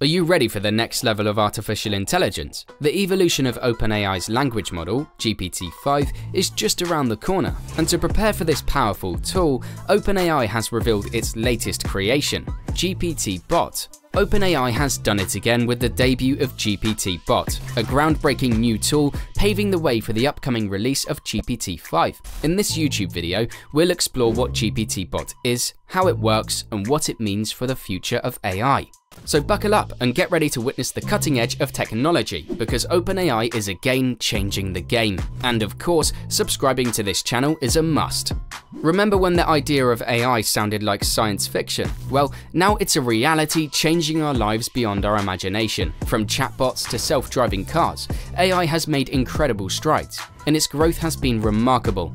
Are you ready for the next level of artificial intelligence? The evolution of OpenAI's language model, GPT-5, is just around the corner, and to prepare for this powerful tool, OpenAI has revealed its latest creation, GPT-Bot. OpenAI has done it again with the debut of GPT-Bot, a groundbreaking new tool paving the way for the upcoming release of GPT-5. In this YouTube video, we'll explore what GPT-Bot is, how it works, and what it means for the future of AI. So buckle up and get ready to witness the cutting edge of technology, because OpenAI is again changing the game. And of course, subscribing to this channel is a must. Remember when the idea of AI sounded like science fiction? Well, now it's a reality changing our lives beyond our imagination. From chatbots to self-driving cars, AI has made incredible strides, and its growth has been remarkable.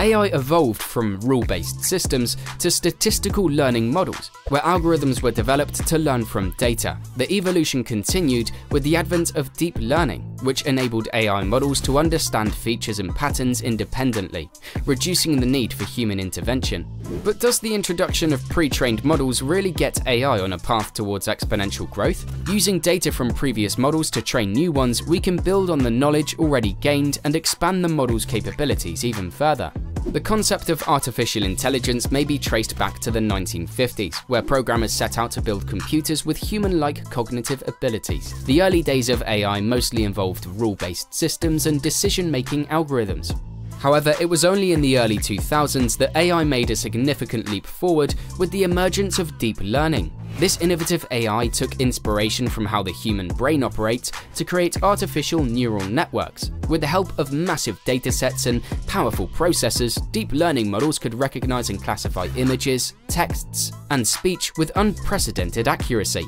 AI evolved from rule-based systems to statistical learning models, where algorithms were developed to learn from data. The evolution continued with the advent of deep learning, which enabled AI models to understand features and patterns independently, reducing the need for human intervention. But does the introduction of pre-trained models really get AI on a path towards exponential growth? Using data from previous models to train new ones, we can build on the knowledge already gained and expand the model's capabilities even further. The concept of artificial intelligence may be traced back to the 1950s, where programmers set out to build computers with human-like cognitive abilities. The early days of AI mostly involved rule-based systems and decision-making algorithms. However, it was only in the early 2000s that AI made a significant leap forward with the emergence of deep learning. This innovative AI took inspiration from how the human brain operates to create artificial neural networks. With the help of massive datasets and powerful processors, deep learning models could recognize and classify images, texts, and speech with unprecedented accuracy.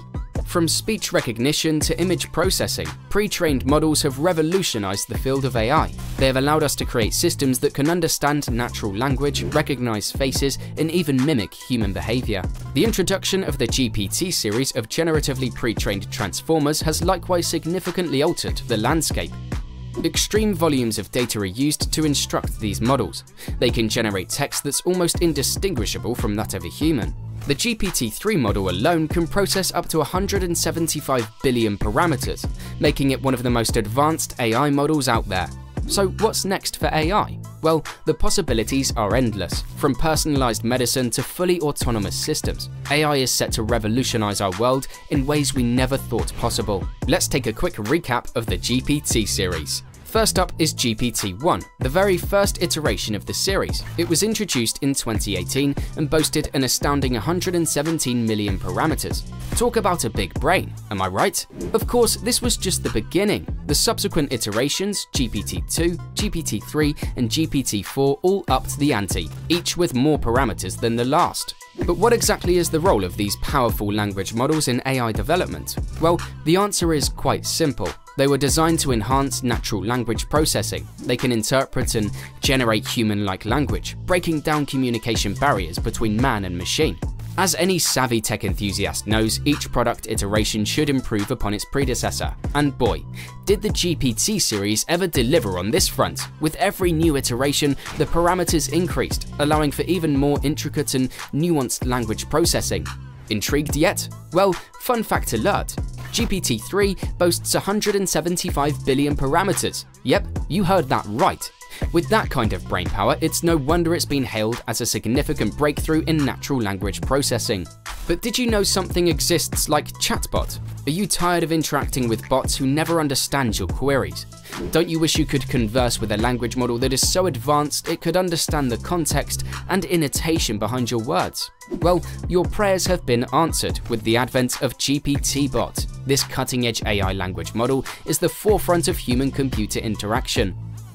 From speech recognition to image processing, pre-trained models have revolutionized the field of AI. They have allowed us to create systems that can understand natural language, recognize faces, and even mimic human behavior. The introduction of the GPT series of generatively pre-trained transformers has likewise significantly altered the landscape. Extreme volumes of data are used to instruct these models. They can generate text that's almost indistinguishable from that of a human. The GPT-3 model alone can process up to 175 billion parameters, making it one of the most advanced AI models out there. So what's next for AI? Well, the possibilities are endless. From personalized medicine to fully autonomous systems, AI is set to revolutionize our world in ways we never thought possible. Let's take a quick recap of the GPT series. First up is GPT-1, the very first iteration of the series. It was introduced in 2018 and boasted an astounding 117 million parameters. Talk about a big brain, am I right? Of course, this was just the beginning. The subsequent iterations, GPT-2, GPT-3, and GPT-4 all upped the ante, each with more parameters than the last. But what exactly is the role of these powerful language models in AI development? Well, the answer is quite simple. They were designed to enhance natural language processing. They can interpret and generate human-like language, breaking down communication barriers between man and machine. As any savvy tech enthusiast knows, each product iteration should improve upon its predecessor. And boy, did the GPT series ever deliver on this front. With every new iteration, the parameters increased, allowing for even more intricate and nuanced language processing. Intrigued yet? Well, fun fact alert. GPT-3 boasts 175 billion parameters. Yep, you heard that right. With that kind of brain power, it's no wonder it's been hailed as a significant breakthrough in natural language processing. But did you know something exists like ChatBot? Are you tired of interacting with bots who never understand your queries? Don't you wish you could converse with a language model that is so advanced it could understand the context and intonation behind your words? Well, your prayers have been answered with the advent of GPT-Bot. This cutting-edge AI language model is the forefront of human-computer interaction.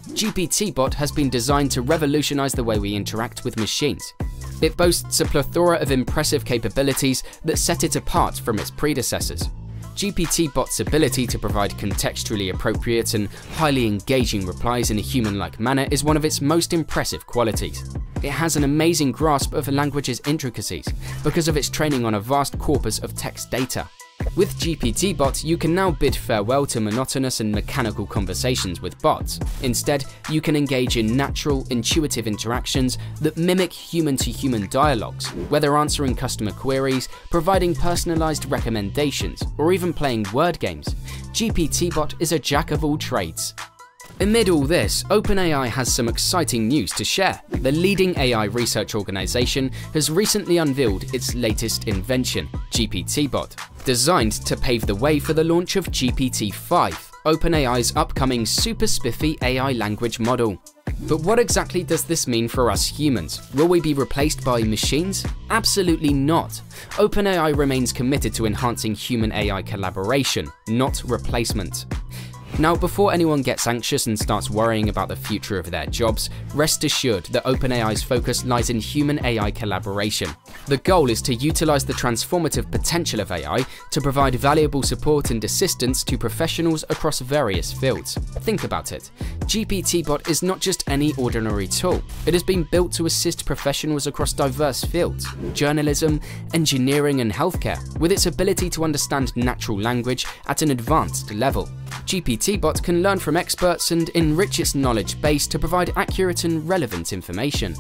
GPT-Bot has been designed to revolutionize the way we interact with machines. It boasts a plethora of impressive capabilities that set it apart from its predecessors. GPT-Bot's ability to provide contextually appropriate and highly engaging replies in a human-like manner is one of its most impressive qualities. It has an amazing grasp of a language's intricacies because of its training on a vast corpus of text data. With GPTBot, you can now bid farewell to monotonous and mechanical conversations with bots. Instead, you can engage in natural, intuitive interactions that mimic human-to-human dialogues, whether answering customer queries, providing personalized recommendations, or even playing word games. GPTBot is a jack of all trades. Amid all this, OpenAI has some exciting news to share. The leading AI research organization has recently unveiled its latest invention, GPTBot. Designed to pave the way for the launch of GPT-5, OpenAI's upcoming super spiffy AI language model. But what exactly does this mean for us humans? Will we be replaced by machines? Absolutely not. OpenAI remains committed to enhancing human-AI collaboration, not replacement. Now, before anyone gets anxious and starts worrying about the future of their jobs, rest assured that OpenAI's focus lies in human-AI collaboration. The goal is to utilize the transformative potential of AI to provide valuable support and assistance to professionals across various fields. Think about it. GPTBot is not just any ordinary tool. It has been built to assist professionals across diverse fields: journalism, engineering, and healthcare, with its ability to understand natural language at an advanced level. GPTBot can learn from experts and enrich its knowledge base to provide accurate and relevant information.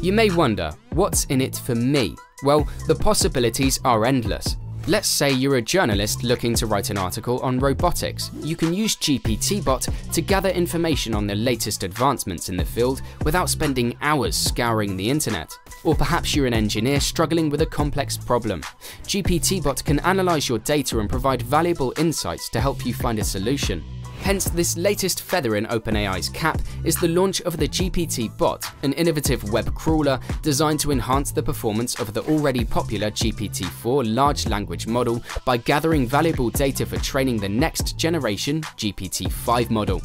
You may wonder, what's in it for me? Well, the possibilities are endless. Let's say you're a journalist looking to write an article on robotics. You can use GPTBot to gather information on the latest advancements in the field without spending hours scouring the internet. Or perhaps you're an engineer struggling with a complex problem. GPTBot can analyze your data and provide valuable insights to help you find a solution. Hence, this latest feather in OpenAI's cap is the launch of the GPT-Bot, an innovative web crawler designed to enhance the performance of the already popular GPT-4 large language model by gathering valuable data for training the next generation GPT-5 model.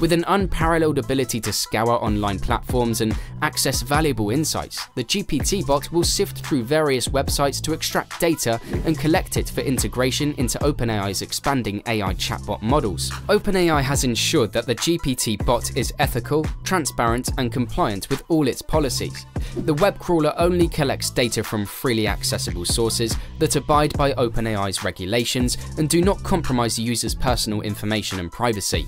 With an unparalleled ability to scour online platforms and access valuable insights, the GPT-Bot will sift through various websites to extract data and collect it for integration into OpenAI's expanding AI chatbot models. OpenAI has ensured that the GPT-Bot is ethical, transparent, and compliant with all its policies. The web crawler only collects data from freely accessible sources that abide by OpenAI's regulations and do not compromise users' personal information and privacy.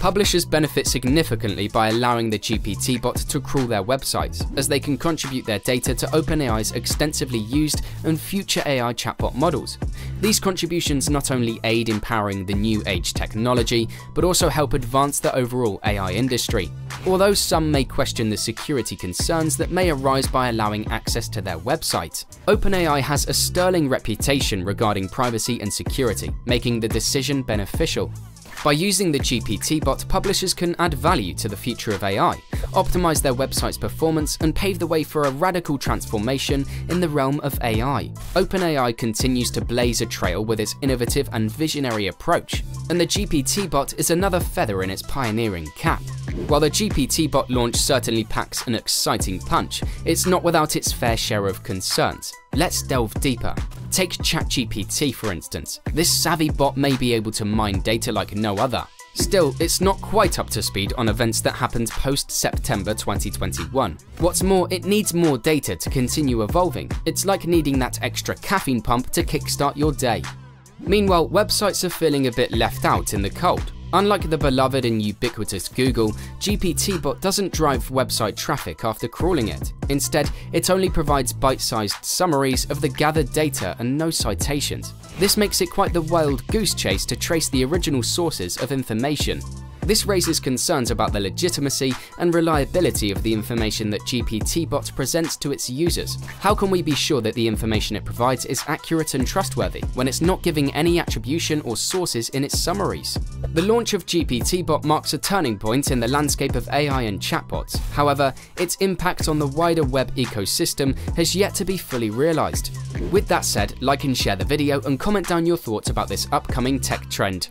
Publishers benefit significantly by allowing the GPT-Bot to crawl their websites, as they can contribute their data to OpenAI's extensively used and future AI chatbot models. These contributions not only aid in powering the new age technology, but also help advance the overall AI industry. Although some may question the security concerns that may arise by allowing access to their website, OpenAI has a sterling reputation regarding privacy and security, making the decision beneficial. By using the GPT-Bot, publishers can add value to the future of AI, optimize their website's performance, and pave the way for a radical transformation in the realm of AI. OpenAI continues to blaze a trail with its innovative and visionary approach, and the GPT-Bot is another feather in its pioneering cap. While the GPT-Bot launch certainly packs an exciting punch, it's not without its fair share of concerns. Let's delve deeper. Take ChatGPT, for instance. This savvy bot may be able to mine data like no other. Still, it's not quite up to speed on events that happened post-September 2021. What's more, it needs more data to continue evolving. It's like needing that extra caffeine pump to kickstart your day. Meanwhile, websites are feeling a bit left out in the cold. Unlike the beloved and ubiquitous Google, GPT-Bot doesn't drive website traffic after crawling it. Instead, it only provides bite-sized summaries of the gathered data and no citations. This makes it quite the wild goose chase to trace the original sources of information. This raises concerns about the legitimacy and reliability of the information that GPT-Bot presents to its users. How can we be sure that the information it provides is accurate and trustworthy when it's not giving any attribution or sources in its summaries? The launch of GPT-Bot marks a turning point in the landscape of AI and chatbots. However, its impact on the wider web ecosystem has yet to be fully realized. With that said, like and share the video and comment down your thoughts about this upcoming tech trend.